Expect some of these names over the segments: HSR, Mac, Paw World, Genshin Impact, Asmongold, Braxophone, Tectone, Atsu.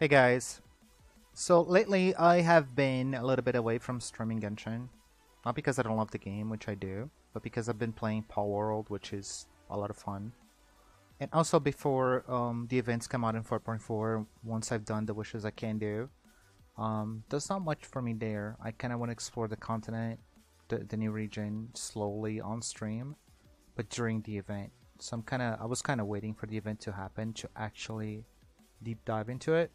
Hey guys, so lately I have been a little bit away from streaming Genshin, not because I don't love the game, which I do, but because I've been playing Paw World, which is a lot of fun. And also before the events come out in 4.4, once I've done the wishes I can do, there's not much for me there. I kind of want to explore the continent, the new region, slowly on stream, but during the event. So I was kind of waiting for the event to happen to actually deep dive into it.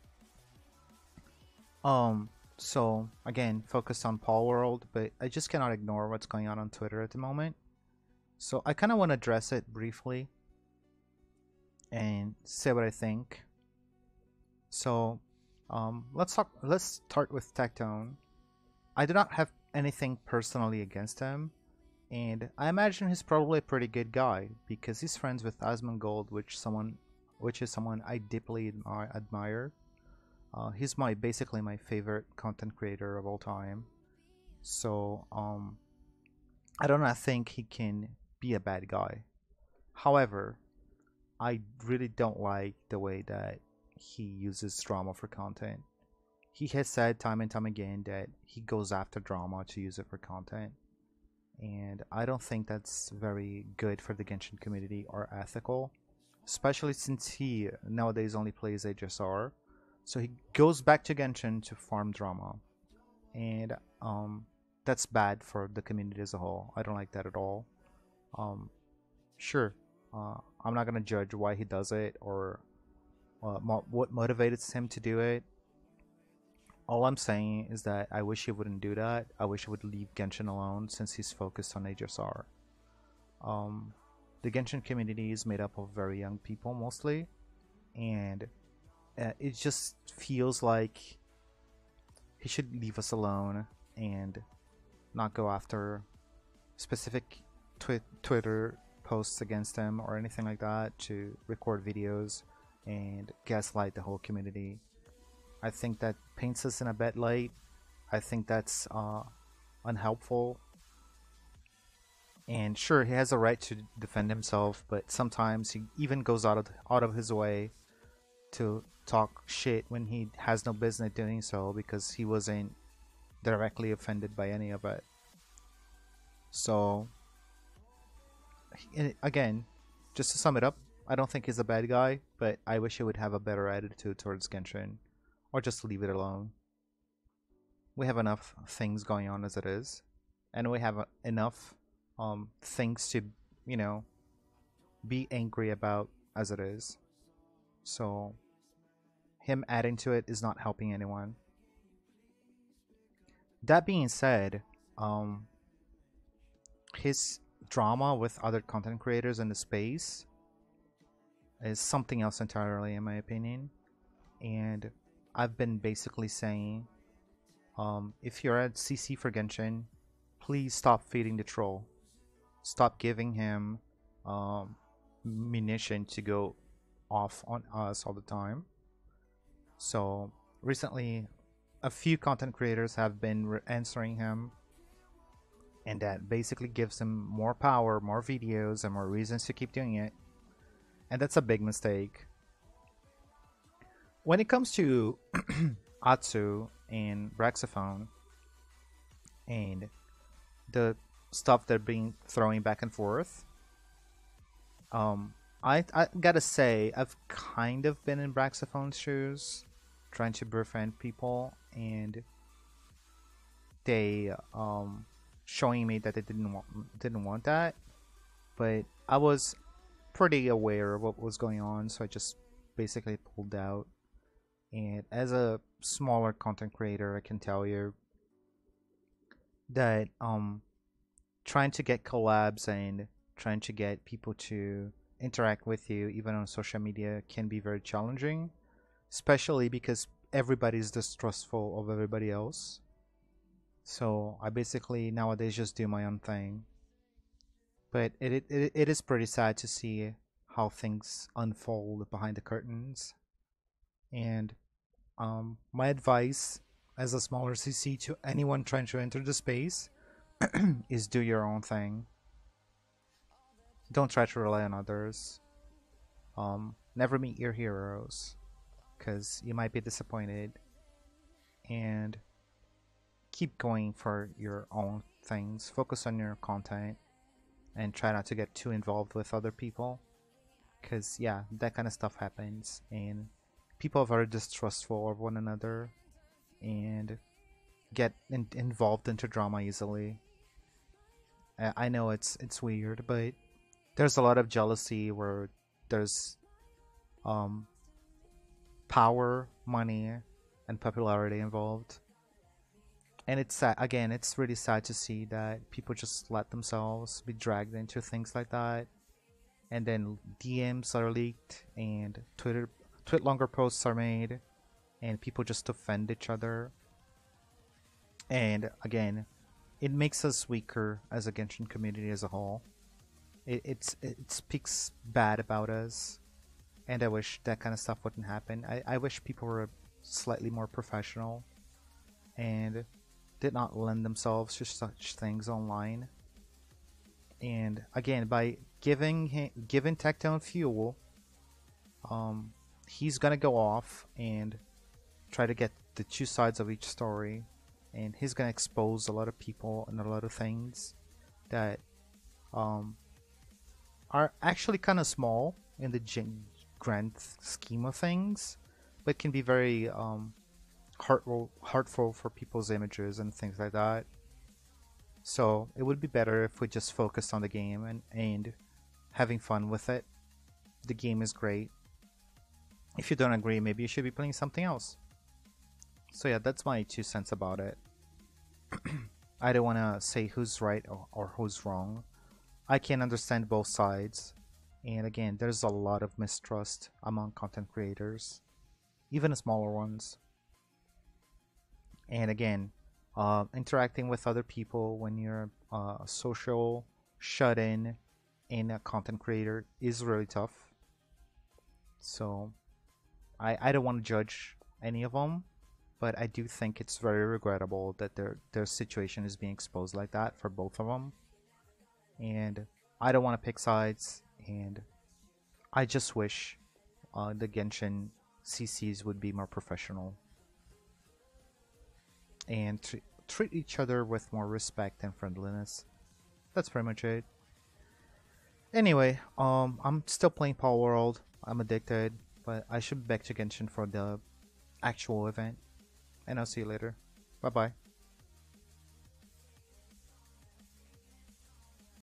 So again, focused on Paw World, but I just cannot ignore what's going on Twitter at the moment. So I kind of want to address it briefly and say what I think. So let's start with Tectone. I do not have anything personally against him, and I imagine he's probably a pretty good guy because he's friends with Asmongold, which is someone I deeply admire. He's basically my favorite content creator of all time. So I do not think he can be a bad guy. However, I really don't like the way that he uses drama for content. He has said time and time again that he goes after drama to use it for content. And I don't think that's very good for the Genshin community or ethical. Especially since he nowadays only plays HSR. So he goes back to Genshin to farm drama. And that's bad for the community as a whole. I don't like that at all. I'm not going to judge why he does it or what motivates him to do it. All I'm saying is that I wish he wouldn't do that. I wish he would leave Genshin alone since he's focused on HSR. The Genshin community is made up of very young people mostly. And it just feels like he should leave us alone and not go after specific Twitter posts against him or anything like that to record videos and gaslight the whole community. I think that paints us in a bad light. I think that's unhelpful. And sure, he has a right to defend himself, but sometimes he even goes out of his way to talk shit when he has no business doing so because he wasn't directly offended by any of it. So, again, just to sum it up, I don't think he's a bad guy, but I wish he would have a better attitude towards Genshin. Or just leave it alone. We have enough things going on as it is. And we have enough things to, you know, be angry about as it is. So, him adding to it is not helping anyone. That being said, his drama with other content creators in the space is something else entirely, in my opinion. And I've been basically saying, if you're at CC for Genshin, please stop feeding the troll. Stop giving him ammunition to go off on us all the time. So recently, a few content creators have been answering him, and that basically gives him more power, more videos, and more reasons to keep doing it. And that's a big mistake. When it comes to Atsu and Braxophone and the stuff they're being throwing back and forth, I gotta say I've kind of been in Braxophone's shoes, trying to befriend people and they showing me that they didn't want that, but I was pretty aware of what was going on, so I just basically pulled out. And as a smaller content creator, I can tell you that trying to get collabs and trying to get people to interact with you, even on social media, can be very challenging, especially because everybody's distrustful of everybody else. So I basically nowadays just do my own thing. But it is pretty sad to see how things unfold behind the curtains. And my advice as a smaller CC to anyone trying to enter the space is do your own thing. Don't try to rely on others. Never meet your heroes. because you might be disappointed, and keep going for your own things. Focus on your content and try not to get too involved with other people, because yeah, that kind of stuff happens and people are very distrustful of one another and get involved into drama easily. I know it's weird, but there's a lot of jealousy where there's power, money, and popularity involved. And it's sad. Again, it's really sad to see that people just let themselves be dragged into things like that, and then DMs are leaked and longer posts are made, and people just offend each other. And again, it makes us weaker as a Genshin community as a whole. It speaks bad about us, and I wish that kind of stuff wouldn't happen. I wish people were slightly more professional and did not lend themselves to such things online. And again, by giving Tectone fuel, he's gonna go off and try to get the two sides of each story, and he's gonna expose a lot of people and a lot of things that are actually kind of small in the grand scheme of things, but can be very hurtful for people's images and things like that. So it would be better if we just focused on the game and having fun with it. The game is great. If you don't agree, maybe you should be playing something else. So yeah, that's my 2 cents about it. I don't want to say who's right or who's wrong. I can understand both sides, and again, there's a lot of mistrust among content creators, even smaller ones. And again, interacting with other people when you're a social shut-in and a content creator is really tough. So I don't want to judge any of them, but I do think it's very regrettable that their situation is being exposed like that for both of them. And I don't want to pick sides, and I just wish the Genshin CCs would be more professional and treat each other with more respect and friendliness. That's pretty much it. Anyway, I'm still playing Paw World. I'm addicted, but I should be back to Genshin for the actual event. And I'll see you later. Bye bye.